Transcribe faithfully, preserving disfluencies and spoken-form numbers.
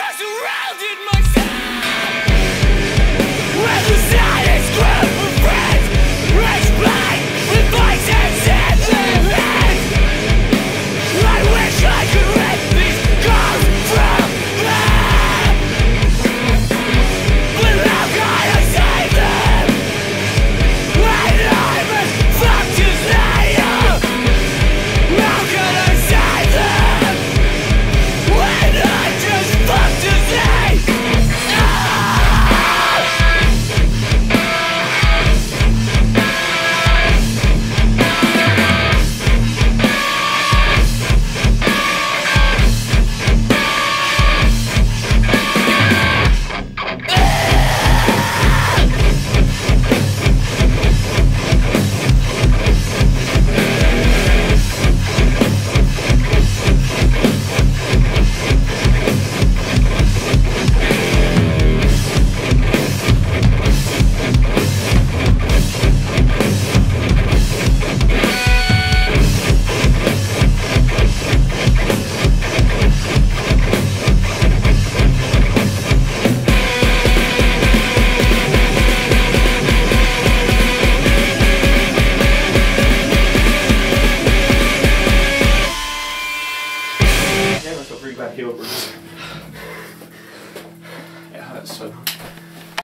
I surrounded my